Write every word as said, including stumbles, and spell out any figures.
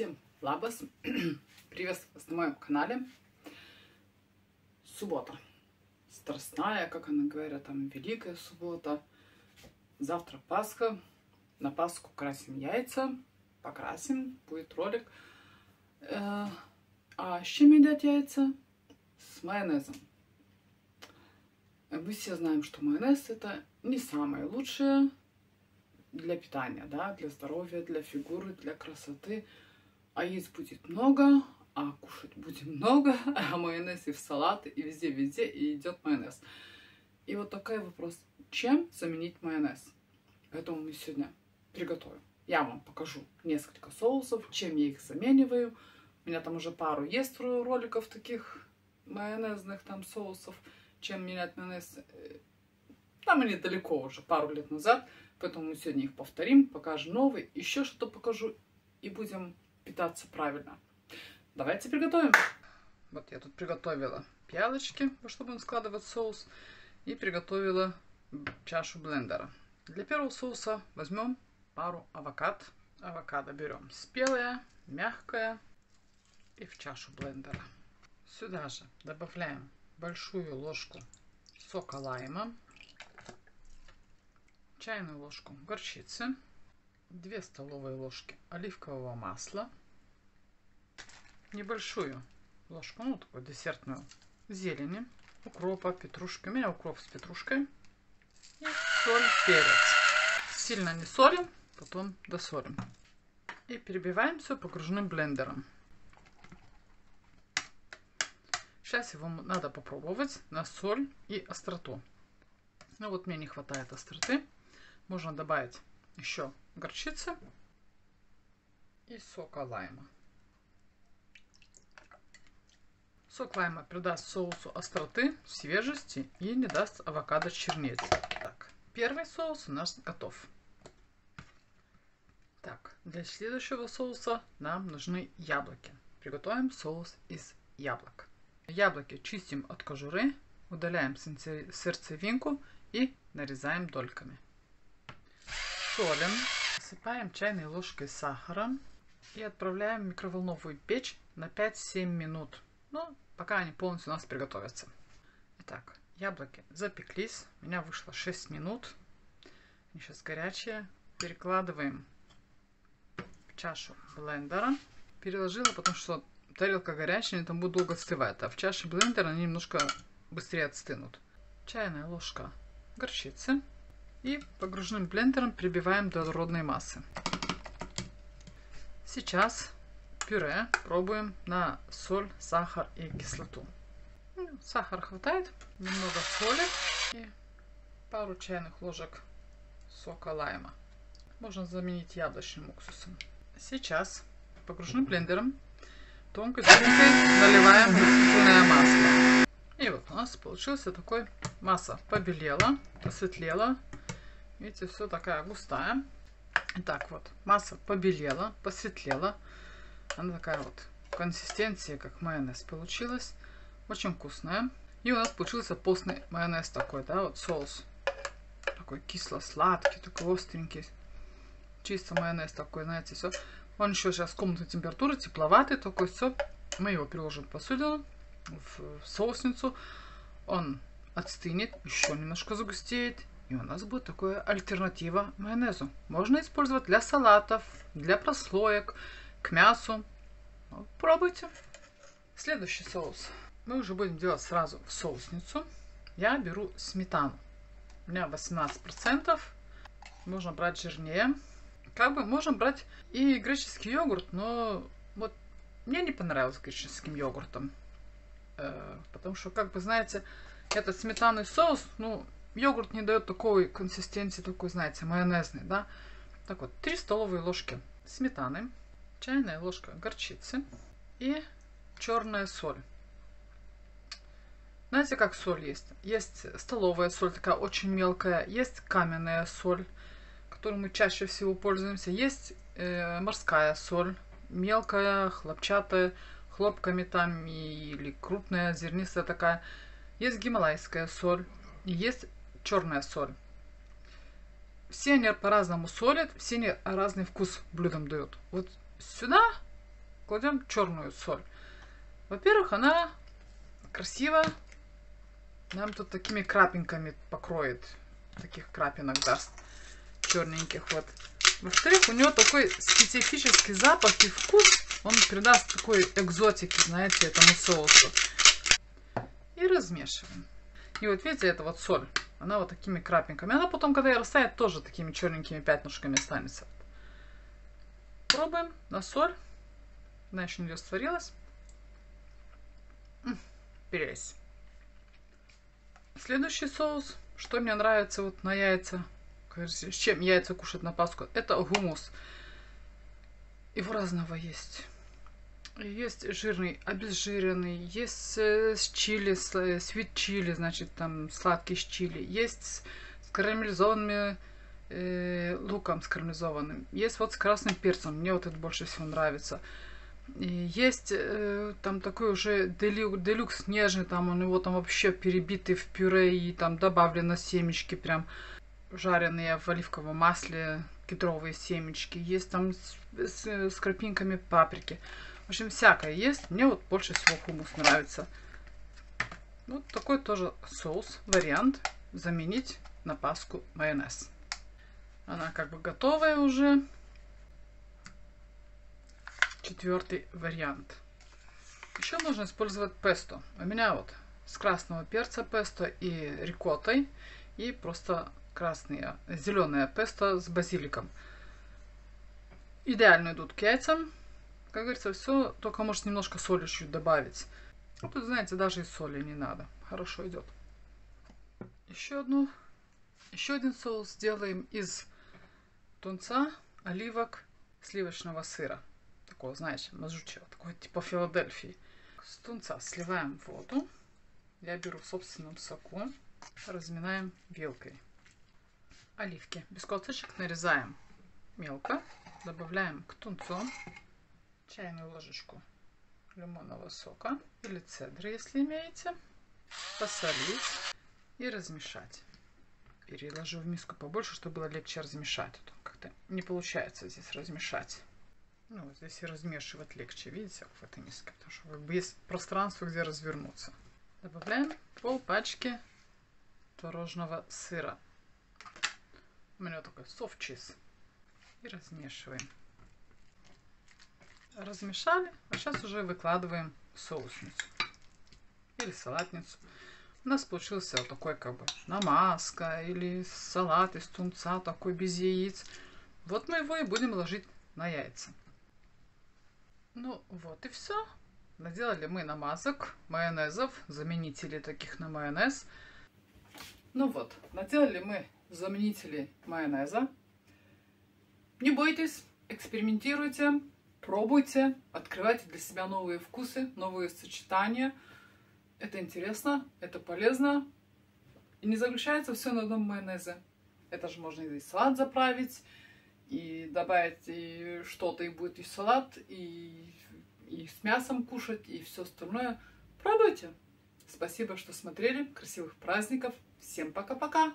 Всем Лабас, приветствую вас на моем канале. Суббота, страстная, как она говорит, там великая суббота. Завтра Пасха, на Пасху красим яйца, покрасим, будет ролик. А с чем едят яйца? С майонезом. Мы все знаем, что майонез это не самое лучшее для питания, да, для здоровья, для фигуры, для красоты. А есть будет много, а кушать будем много, а майонез и в салаты, и везде-везде, и идет майонез. И вот такой вопрос, чем заменить майонез? Поэтому мы сегодня приготовим. Я вам покажу несколько соусов, чем я их замениваю. У меня там уже пару есть роликов таких майонезных там соусов, чем менять майонез. Там они далеко уже, пару лет назад, поэтому мы сегодня их повторим, покажем новый, еще что-то покажу и будем питаться правильно. Давайте приготовим. Вот я тут приготовила пиалочки, чтобы складывать соус, и приготовила чашу блендера. Для первого соуса возьмем пару авокадо. Авокадо берем спелое, мягкое, и в чашу блендера. Сюда же добавляем большую ложку сока лайма, чайную ложку горчицы, две столовые ложки оливкового масла, небольшую ложку, ну, такую десертную, зелени, укропа, петрушки. У меня укроп с петрушкой. И соль, перец. Сильно не солим, потом досолим. И перебиваем все погружным блендером. Сейчас его надо попробовать на соль и остроту. Ну вот мне не хватает остроты. Можно добавить еще горчицы и сока лайма. Сок лайма придаст соусу остроты, свежести и не даст авокадо чернеть. Так, первый соус у нас готов. Так, для следующего соуса нам нужны яблоки. Приготовим соус из яблок. Яблоки чистим от кожуры, удаляем сердцевинку и нарезаем дольками. Солим, насыпаем чайной ложкой сахара и отправляем в микроволновую печь на пять-семь минут, ну, пока они полностью у нас приготовятся. Итак, яблоки запеклись, у меня вышло шесть минут, они сейчас горячие. Перекладываем в чашу блендера. Переложила, потому что тарелка горячая, они там будут долго остывать, а в чаше блендера они немножко быстрее отстынут. Чайная ложка горчицы. И погружным блендером прибиваем до однородной массы. Сейчас пюре пробуем на соль, сахар и кислоту. Сахара хватает, немного соли и пару чайных ложек сока лайма. Можно заменить яблочным уксусом. Сейчас погружным блендером тонкой струйкой наливаем растительное масло. И вот у нас получился такой, масса побелела, посветлела. Видите, все такая густая. Итак, вот масса побелела, посветлела. Она такая вот консистенция, как майонез получилась. Очень вкусная. И у нас получился постный майонез такой, да, вот соус. Такой кисло-сладкий, такой остренький. Чисто майонез такой, знаете, все. Он еще сейчас комнатной температуры, тепловатый такой, все. Мы его переложим в посудину, в соусницу. Он отстынет, еще немножко загустеет. И у нас будет такая альтернатива майонезу. Можно использовать для салатов, для прослоек, к мясу. Вот, пробуйте. Следующий соус. Мы уже будем делать сразу в соусницу. Я беру сметану. У меня восемнадцать процентов. Можно брать жирнее. Как бы можно брать и греческий йогурт, но вот мне не понравилось с греческим йогуртом. Э, потому что, как бы, знаете, этот сметанный соус, ну, йогурт не дает такой консистенции, такой, знаете, майонезный, да. Так вот, три столовые ложки сметаны, чайная ложка горчицы и черная соль. Знаете, как соль есть? Есть столовая соль, такая очень мелкая, есть каменная соль, которой мы чаще всего пользуемся, есть э, морская соль, мелкая, хлопчатая, хлопками там или крупная, зернистая такая. Есть гималайская соль и есть черная соль. Все они по-разному солят, все они разный вкус блюдам дают. Вот сюда кладем черную соль. Во-первых, она красиво нам тут такими крапинками покроет. Таких крапинок даст черненьких. Вот. Во-вторых, у нее такой специфический запах и вкус. Он придаст такой экзотики, знаете, этому соусу. И размешиваем. И вот видите, это вот соль. Она вот такими крапинками. Она потом, когда ее растает, тоже такими черненькими пятнышками останется. Пробуем на соль. Она еще не растворилась. Перец. Следующий соус, что мне нравится вот на яйца, с чем яйца кушать на Пасху, это хумус. Его разного есть. Есть жирный, обезжиренный, есть с чили, свит чили, значит там сладкий с чили, есть с карамелизованными э, луком, с карамелизованным, есть вот с красным перцем, мне вот это больше всего нравится. Есть э, там такой уже делюк, делюкс нежный, там он его там вообще перебитый в пюре и там добавлено семечки прям жареные в оливковом масле, кедровые семечки. Есть там с, с, с крапинками паприки. В общем, всякое есть. Мне вот больше всего хумус нравится. Вот такой тоже соус, вариант заменить на Пасху майонез. Она как бы готовая уже. Четвертый вариант. Еще можно использовать песто. У меня вот с красного перца песто и рикоттой, и просто красное, зеленое песто с базиликом. Идеально идут к яйцам. Как говорится, все, только может немножко соли чуть добавить. А тут, знаете, даже и соли не надо. Хорошо идет. Еще одну, еще один соус сделаем из тунца, оливок, сливочного сыра. Такого, знаете, мажучего, такой типа Филадельфии. С тунца сливаем воду. Я беру в собственном соку. Разминаем вилкой. Оливки без косточек нарезаем мелко. Добавляем к тунцу чайную ложечку лимонного сока. Или цедры, если имеете. Посолить и размешать. Переложу в миску побольше, чтобы было легче размешать. А то как-то не получается здесь размешать. Ну, вот здесь и размешивать легче, видите, в этой миске, потому что как бы есть пространство, где развернуться. Добавляем пол пачки творожного сыра. У меня такой soft cheese. И размешиваем. Размешали, а сейчас уже выкладываем соусницу или салатницу. У нас получился вот такой как бы намазка или салат из тунца, такой без яиц. Вот мы его и будем ложить на яйца. Ну вот и все. Наделали мы намазок, майонезов, заменителей таких на майонез. Ну вот, наделали мы заменители майонеза. Не бойтесь, экспериментируйте, пробуйте, открывайте для себя новые вкусы, новые сочетания. Это интересно, это полезно. И не заключается все на одном майонезе. Это же можно и салат заправить, и добавить что-то, и будет и салат, и, и с мясом кушать, и все остальное. Пробуйте! Спасибо, что смотрели. Красивых праздников. Всем пока-пока!